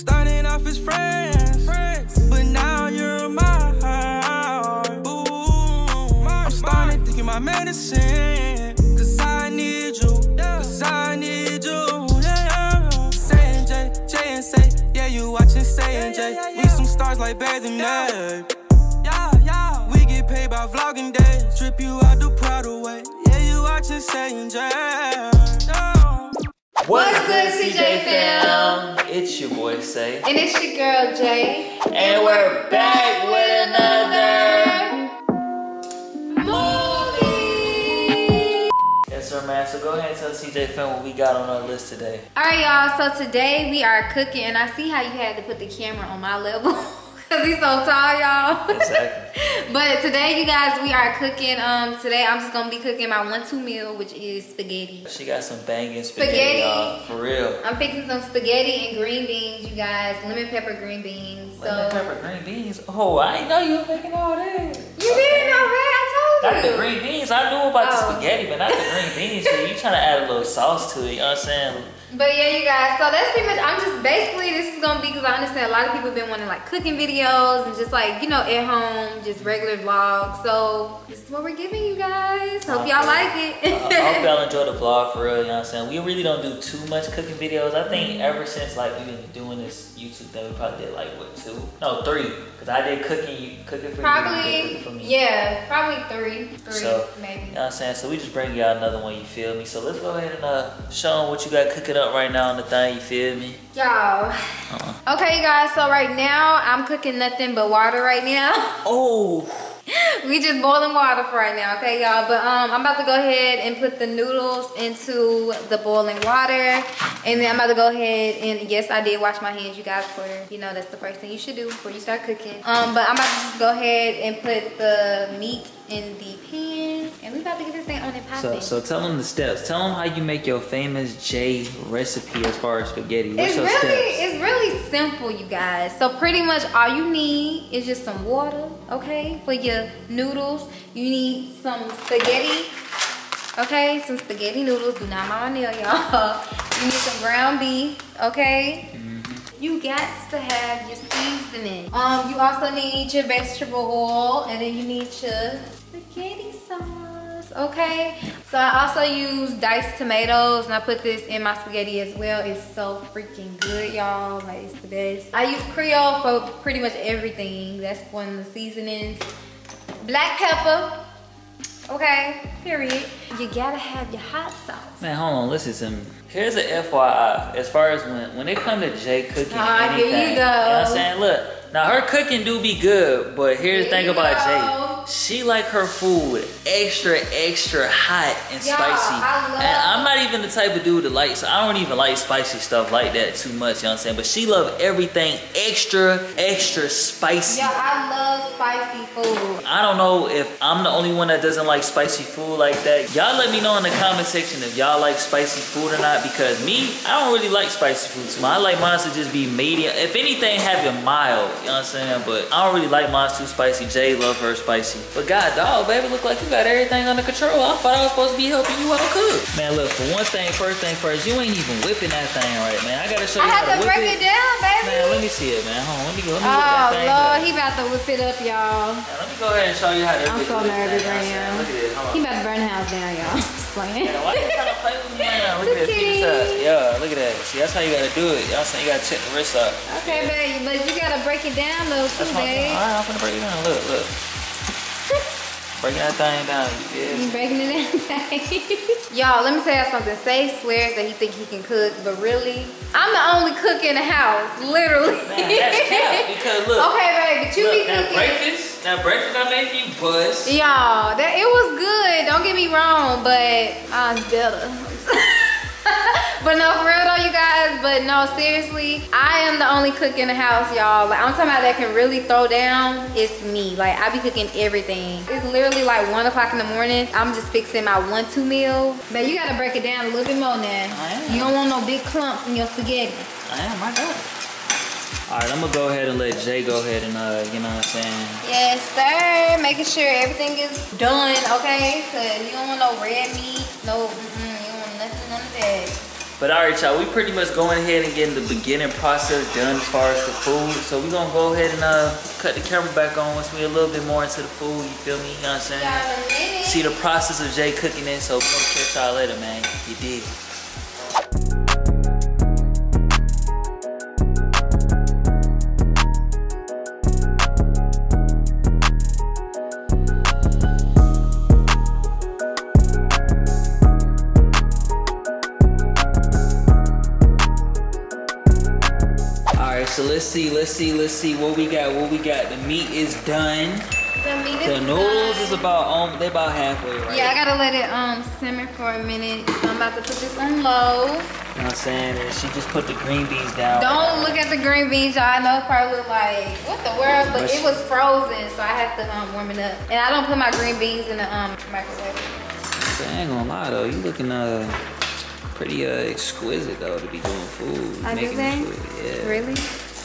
Starting off as friends, but now you're in my heart. Ooh, I'm starting thinking my medicine, cause I need you, cause I need you. Yeah. Sayin' J and say, yeah, you watchin' Sayin' J. We some stars like Bathing Day. We get paid by vlogging days. Strip you out the proud away. Yeah, you watchin' Sayin' J. What's good, CJ fam? It's your boy, Say. And it's your girl, Jay. And we're back with another movie. Yes, sir, man. So go ahead and tell CJ fam what we got on our list today. All right, y'all. So today we are cooking. And I see how you had to put the camera on my level. Because he's so tall, y'all. Exactly. But today, you guys, we are cooking. Today, I'm just going to be cooking my 1-2 meal, which is spaghetti. She got some banging spaghetti, y'all. For real. I'm fixing some spaghetti and green beans, you guys. Lemon pepper green beans. Lemon pepper green beans? Oh, I didn't know you were making all that. You didn't know that? I told you. Not the green beans. I knew about the spaghetti, but not the green beans. So you trying to add a little sauce to it, you know what I'm saying? But yeah, you guys, so that's pretty much, I'm just basically, this is gonna be, because I understand a lot of people have been wanting like cooking videos and just like, you know, at home, just regular vlogs. So this is what we're giving you guys. Hope y'all like it. I hope y'all enjoy the vlog for real, you know what I'm saying? We really don't do too much cooking videos. I think ever since like we've been doing this YouTube thing, we probably did like what, 2? No, 3. Cause I did cooking for probably, you, cooking for me. Yeah, probably three, so, maybe. You know what I'm saying? So we just bring y'all another one, you feel me? So let's go ahead and show them what you got cooking up right now on the thing, you feel me? Y'all. Okay, you guys, so right now, I'm cooking nothing but water right now. Oh. We just boiling water for right now, okay, y'all? But I'm about to go ahead and put the noodles into the boiling water. And then I'm about to go ahead and, yes, I did wash my hands, you guys, for, you know, that's the first thing you should do before you start cooking. But I'm about to just go ahead and put the meat in the pan. And we about to get this thing on and popping. So tell them the steps. Tell them how you make your famous J recipe as far as spaghetti. It's really simple, you guys. So pretty much all you need is just some water, okay, for your noodles. You need some spaghetti, okay, some spaghetti noodles. Do not mind my nail, y'all. You need some ground beef, okay. You got to have your seasoning. You also need your vegetable oil, and then you need your spaghetti sauce, okay? So I also use diced tomatoes, and I put this in my spaghetti as well. It's so freaking good, y'all. Like, it's the best. I use Creole for pretty much everything. That's one of the seasonings. Black pepper. Okay, period. You gotta have your hot sauce. Man, hold on, listen to me. Here's an FYI, as far as when it comes to Jay cooking anything, here you go. You know what I'm saying? Look, now her cooking do be good, but here's the thing about Jay. She like her food extra, extra hot and spicy. And I'm not even the type of dude that likes, so I don't even like spicy stuff like that too much, you know what I'm saying? But she love everything extra, extra spicy. Yeah, I love spicy food. I don't know if I'm the only one that doesn't like spicy food like that. Y'all let me know in the comment section if y'all like spicy food or not, because me, I don't really like spicy food too much. I like mine to just be medium. If anything, have it mild, you know what I'm saying? But I don't really like mine too spicy. Jay love her spicy. But god dog, baby, look like you got everything under control. I thought I was supposed to be helping you out cook. Man, look, for one thing first, you ain't even whipping that thing right, man. I gotta show you how to whip it. I have to break it down, baby. Man, let me see it, man. Hold on, let me whip that thing. Oh, Lord, he about to whip it up, y'all. Let me go ahead and show you how to whip it up. I'm so nervous right now. Look at this, hold on. He about to burn the house down, y'all. Yeah, why you trying to play with me right now? Look at this. Yeah, look at that. See, that's how you gotta do it. Y'all saying you gotta check the wrist up. Okay, baby, but you gotta break it down though, too, babe. Alright, I'm gonna break it down. Look. Breaking that thing down, you breaking it down. Y'all, let me tell y'all something. Say swears that he think he can cook, but really, I'm the only cook in the house, literally. Man, that's cap, because look. Okay, baby, but you be cooking. That breakfast I made for you, bust. Y'all, it was good. Don't get me wrong, but I'm better. But no, for real though, you guys. But no, seriously, I am the only cook in the house, y'all. Like, I'm talking about that can really throw down. It's me. Like, I be cooking everything. It's literally like 1 o'clock in the morning. I'm just fixing my 1-2 meal. But you gotta break it down a little bit more now. I am. You don't want no big clumps in your spaghetti. I am. I got it. All right, I'm gonna go ahead and let Jay go ahead and, you know what I'm saying? Yes, sir. Making sure everything is done, okay? Cause you don't want no red meat, no, you don't want nothing on the bed. But all right, y'all, we pretty much going ahead and getting the beginning process done as far as the food. So we're gonna go ahead and cut the camera back on once we a little bit more into the food, you feel me, you know what I'm saying? Yeah, see the process of Jay cooking it, so we're gonna catch y'all later, man. You dig? So let's see what we got. The meat is done. The noodles is about they about halfway, right? Yeah, I gotta let it simmer for a minute. So I'm about to put this on low. You know what I'm saying? And she just put the green beans down. Don't look at the green beans, y'all. I know it probably look like what the world, but it was frozen, so I have to warm it up. And I don't put my green beans in the microwave. I ain't gonna lie though, you looking pretty exquisite though to be doing food. Making food, yeah. Really?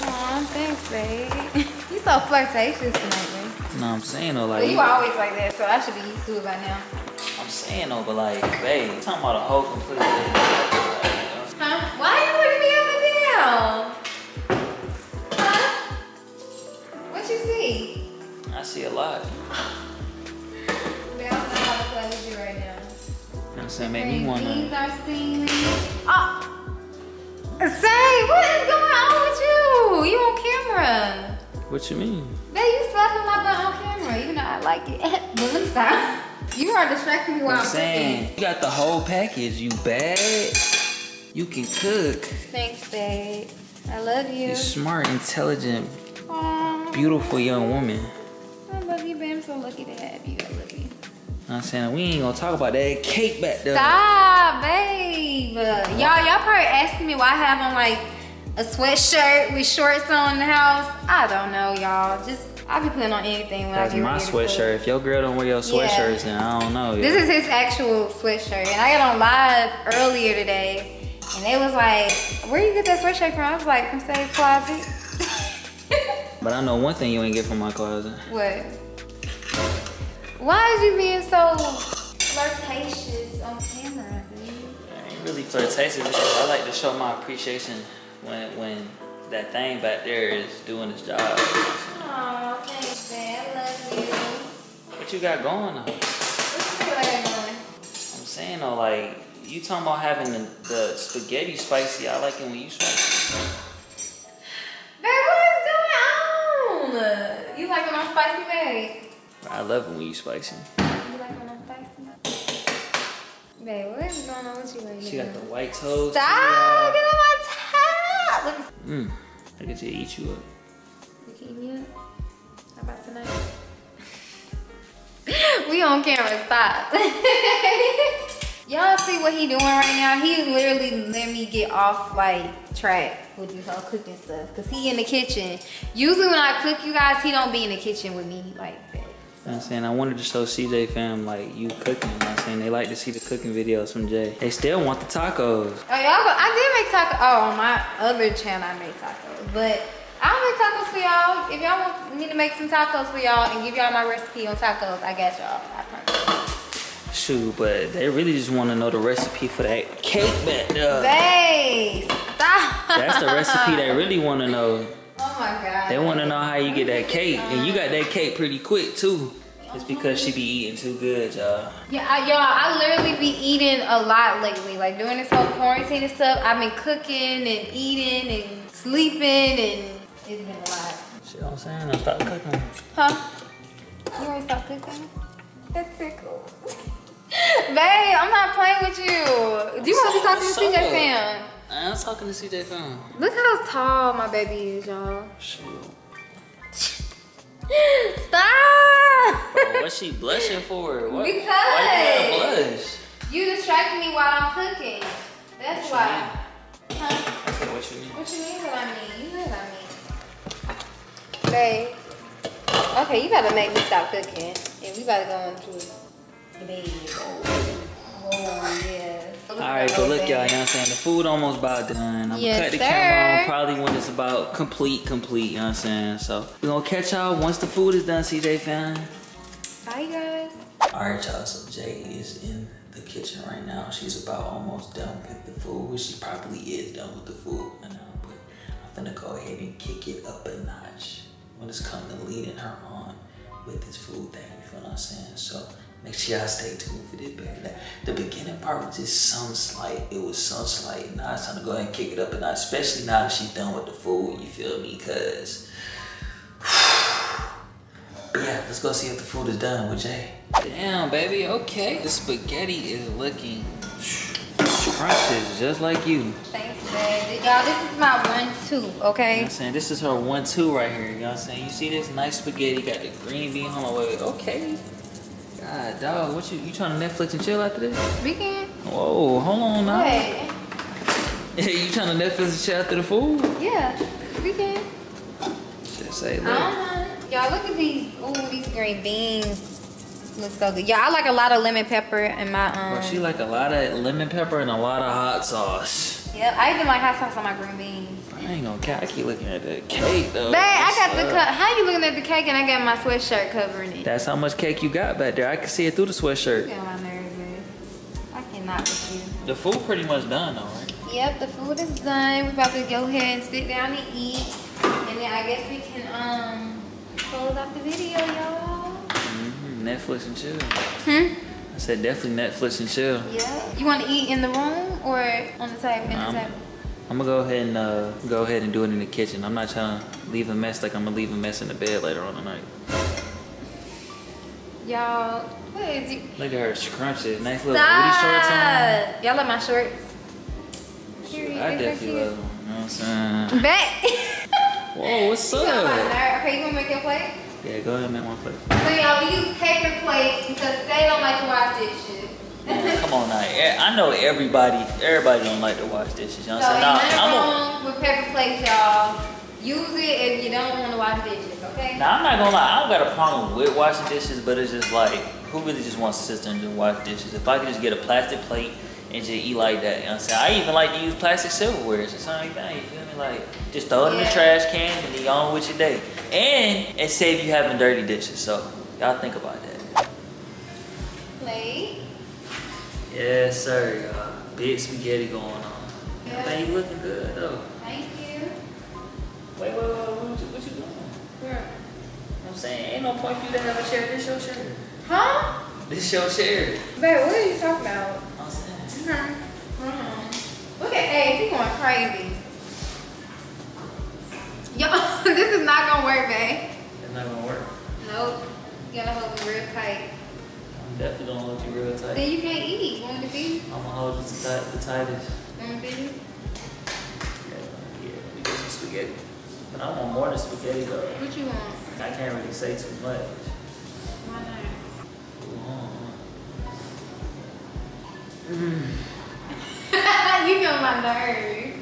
Aw, thanks, babe. You so flirtatious tonight, babe. No, I'm saying though, like. Well, you always like that, so I should be used to it by now. I'm saying though, but like, babe, you're talking about a whole completely. Huh? Why are you looking me up and down? Huh? What you see? I see a lot. Babe, I don't know how to play with you right now. You know what I'm saying? Made me wanna. These are steaming. Oh. Say, what is going on with you? You on camera. What you mean? Babe, you slapping my butt on camera. You know I like it. But let me stop. You are distracting me while I'm saying. You got the whole package, you bad. You can cook. Thanks, babe. I love you. You're smart, intelligent, beautiful young woman. I love you, babe. I'm so lucky to have you. I love you. I'm saying we ain't gonna talk about that cake back there. Stop, babe. Y'all probably asking me why I have on like a sweatshirt with shorts on in the house. I don't know, y'all. Just I be putting on anything when I get ready. That's my sweatshirt. If your girl don't wear your sweatshirts, then I don't know. This is his actual sweatshirt, and I got on live earlier today, and they was like, "Where you get that sweatshirt from?" I was like, "From Say's closet." But I know one thing you ain't get from my closet. What? Why is you being so flirtatious on camera, dude? I ain't really flirtatious. I like to show my appreciation when that thing back there is doing its job. Aw, thanks, man. I love you. What you got going on? What you got going? I'm saying though, like, you talking about having the spaghetti spicy. I like it when you spicy. Babe, what is going on? You like when I'm spicy, babe? I love it when you spicy. You like when I'm spicy? Babe, what is going on with you right now? She got the white toast. Stop! Get on my top! Look at I get to eat you up. You can eat me up? How about tonight? We on camera, stop. Y'all see what he doing right now? He is literally letting me get off like track with this whole cooking stuff. Cause he in the kitchen. Usually when I cook, you guys, he don't be in the kitchen with me like that. You know what I'm saying? I wanted to show CJ fam like you cooking. You know what I'm saying? They like to see the cooking videos from Jay. They still want the tacos. Oh, y'all, I did make tacos. Oh, on my other channel I made tacos. But I'll make tacos for y'all. If y'all want me to make some tacos for y'all and give y'all my recipe on tacos, I got y'all. I promise. Shoot, but they really just want to know the recipe for that cake back there. Babe, stop. That's the recipe they really want to know. Oh my God. They want to know how you get that cake, and you got that cake pretty quick too. It's because she be eating too good, y'all. Yeah, y'all, I literally be eating a lot lately. Like during this whole quarantine and stuff, I've been cooking and eating and sleeping, and it's been a lot. Shit, I'm saying, I stopped cooking. Huh? You already stopped cooking? That's tickle. Babe, I'm not playing with you. Do you want to be talking to CJ fam? I'm talking to CJ fam. Look how tall my baby is, y'all. Stop! Bro, what's she blushing for? What? Because why you gotta blush? You distracting me while I'm cooking. That's why. Huh? I said, what you mean? What you mean that I mean? You know what I mean. Babe. Okay, you gotta make me stop cooking, and we gotta go into the bed. Oh yeah. Alright, but look y'all, you know what I'm saying? The food almost about done. I'm gonna cut the camera on probably when it's about complete, you know what I'm saying? So we're gonna catch y'all once the food is done, CJ fam. Bye guys. Alright y'all, so Jay is in the kitchen right now. She's about almost done with the food. She probably is done with the food right now, but I'm gonna go ahead and kick it up a notch when it's come to leading her on with this food thing, you feel what I'm saying? So make sure y'all stay tuned for this, baby. The beginning part was just some slight. It was some slight. Now it's time to go ahead and kick it up a notch, especially now that she's done with the food, you feel me? Cause yeah, let's go see if the food is done with Jay. Damn, baby, okay. The spaghetti is looking scrumptious, just like you. Thanks, baby. Y'all, this is my 1-2, okay? You know what I'm saying? This is her 1-2 right here, you know what I'm saying? You see this nice spaghetti, got the green bean on the way, okay. God, dog, what you trying to Netflix and chill after this? We can. Whoa, hold on now. Hey. You trying to Netflix and chill after the food? Yeah, we can. Should say that. Y'all, look at these. Ooh, these green beans look so good. Y'all, I like a lot of lemon pepper in my Well, she like a lot of lemon pepper and a lot of hot sauce. Yep, I even like hot sauce on my green beans. I ain't gonna care. I keep looking at the cake though. Babe, I got the cup. How you looking at the cake and I got my sweatshirt covering it? That's how much cake you got back there. I can see it through the sweatshirt. Look at my nerves, babe. I cannot with you. The food pretty much done though, right? Yep, the food is done. We're about to go ahead and sit down and eat. And then I guess we can close out the video, y'all. Netflix and chill. I said definitely Netflix and chill. Yeah. You want to eat in the room or on the table? I'm gonna go ahead and do it in the kitchen. I'm not trying to leave a mess. Like I'm gonna leave a mess in the bed later on tonight. Y'all, what is you? Look at her scrunches. Nice little booty shorts on. Y'all love my shorts. Sure, I definitely love them. You know what I'm saying? Bet. Whoa, what's up? Okay, you gonna make your plate? Yeah, go ahead and make my plate. So y'all, we use paper plates because they don't like to wash dishes. Man, come on now, I know everybody don't like to wash dishes. You know what I'm saying? So I'm wrong with paper plates, y'all. Use it if you don't want to wash dishes, okay? Now I'm not gonna lie, I don't got a problem with washing dishes, but it's just like, who really just wants a system to wash dishes? If I could just get a plastic plate and just eat like that, you know what I'm saying? I even like to use plastic silverware or something like that, you feel me? Like, just throw it in the trash can and be on with your day. And it saves you having dirty dishes, so y'all think about that. Plate? Yes, sir, y'all. Big spaghetti going on. Man, you looking good, though. Thank you. Wait, what you doing? Where? I'm saying, ain't no point for you to have a chair. This your chair. Huh? This your chair. Babe, what are you talking about? I'm saying. Look at Abe, he going crazy. Yo, this is not gonna work, babe. It's not gonna work? Nope. You gotta hold me real tight. I'm definitely gonna hold you real tight. Then you can't eat. Want me to be? I'm gonna hold you the tightest. Want me to be? Yeah, we get some spaghetti. But I want more than spaghetti, though. What you want? I can't really say too much. Why not? You feel my nerve.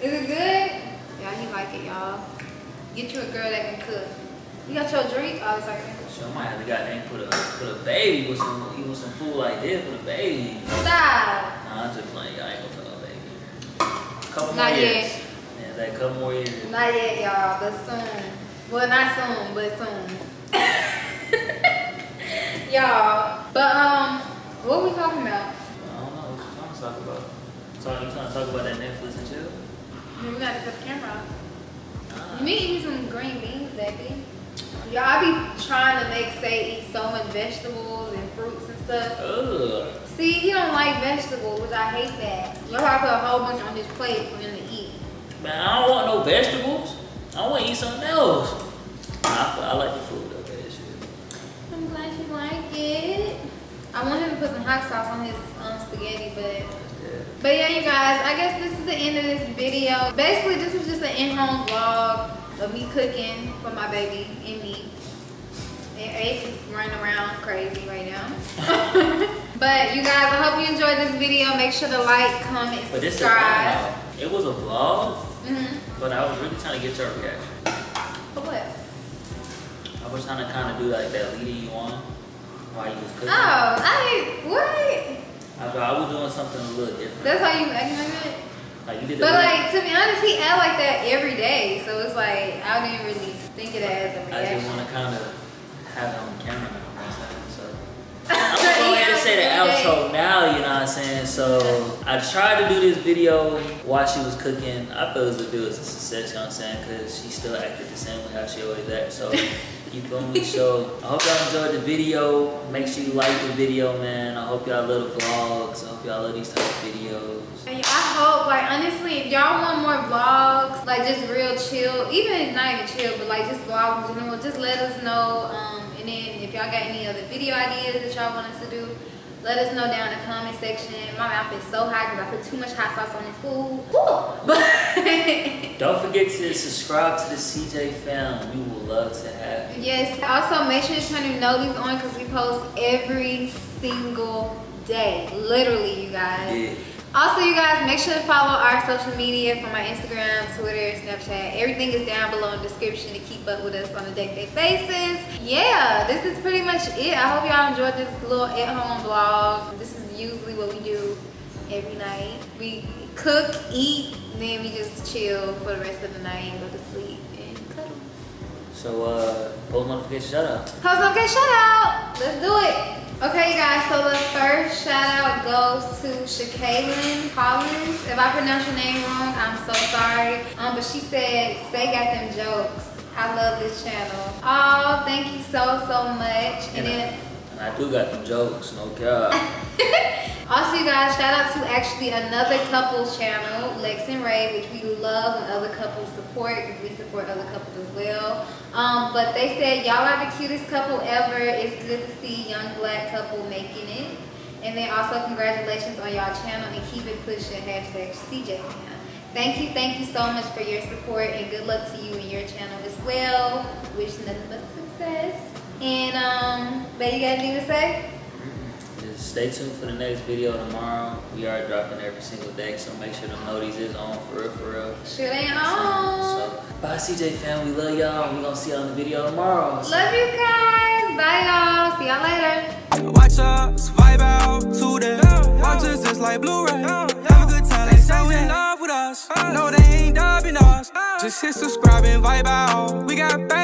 Is it good? Y'all, he like it, y'all. Get you a girl that can cook. You got your drink? I was like, sure, I might have to goddamn put a baby with some, even some food like this with a baby. Stop. Nah, I'm just playing. Y'all ain't gonna put no baby. Couple more years. Yeah, like a couple more years. Not yet, y'all, but soon. Well, not soon, but soon. Y'all, but what we talking about? I don't know what you're trying to talk about. You trying to talk about that Netflix and chill? We gotta cut the camera off. You need some green beans, baby. Y'all be trying to make Say eat so much vegetables and fruits and stuff. Ugh. See, he don't like vegetables, which I hate that. Y'all put a whole bunch on his plate for him to eat. Man, I don't want no vegetables. I want to eat something else. I like the food though, that shit. I'm glad you like it. I want him to put some hot sauce on his spaghetti, but yeah, you guys, I guess this is the end of this video. Basically, this was just an in-home vlog of me cooking for my baby and me. And Ace is running around crazy right now. But you guys, I hope you enjoyed this video. Make sure to like, comment, subscribe. But this is not, it was a vlog, but I was really trying to get your reaction. For what? I was trying to kind of do like that leading you on while you was cooking. Oh, what? I was doing something a little different. That's how you acting like that? Like you did that. But like, to be honest, he act like that every day. So it's like, I didn't really think of that as a reaction. I just want to kind of have it on camera now. So I'm going to go ahead and say the outro now, you know what I'm saying? So I tried to do this video while she was cooking. I feel as if it was a success, you know what I'm saying? Because she still acted the same way how she always acts. So you feel me? So I hope y'all enjoyed the video. Make sure you like the video, man. I hope y'all love the vlogs. I hope y'all love these type of videos. I hope, like, honestly, if y'all want more vlogs, like, just real chill, even not even chill, but, like, just vlogs in general, just let us know, and then if y'all got any other video ideas that y'all want us to do, let us know down in the comment section. My mouth is so hot because I put too much hot sauce on this food. But don't forget to subscribe to the CJ fam. We will love to have you. Yes, also, make sure to turn your notice on because we post every single day, literally, you guys. Yeah. Also, you guys, make sure to follow our social media for my Instagram, Twitter, Snapchat. Everything is down below in the description to keep up with us on a day-to-day basis. Yeah, this is pretty much it. I hope y'all enjoyed this little at-home vlog. This is usually what we do every night. We cook, eat, and then we just chill for the rest of the night and go to sleep and cuddle. So, post notification shout-out. Post notification shout-out. Let's do it. Okay, you guys, so the first shout-out goes to Shaikaylin Collins. If I pronounce your name wrong, I'm so sorry. But she said, "Stay got them jokes. I love this channel." Oh, thank you so, so much. And I do got them jokes, no cap. Also, you guys, shout-out to actually another couple's channel, Lex and Ray, which we love when other couples support, because we support other couples as well. But they said, "Y'all are the cutest couple ever. It's good to see a young black couple making it." And then also, congratulations on y'all channel and keep it pushing, #CJFam. Thank you so much for your support and good luck to you and your channel as well. Wish nothing but success. And, but you got anything to say? Stay tuned for the next video tomorrow. We are dropping every single day, so make sure the notice is on for real, for real. Sure they on. So, bye CJ fam, we love y'all. We're gonna see y'all in the video tomorrow. So. Love you guys. Bye y'all. See y'all later. Watch us vibe out to them. Watch us just like Blu-ray. Have a good time. They so in love with us. No, they ain't dubbing us. Just hit subscribe and vibe out. We got back.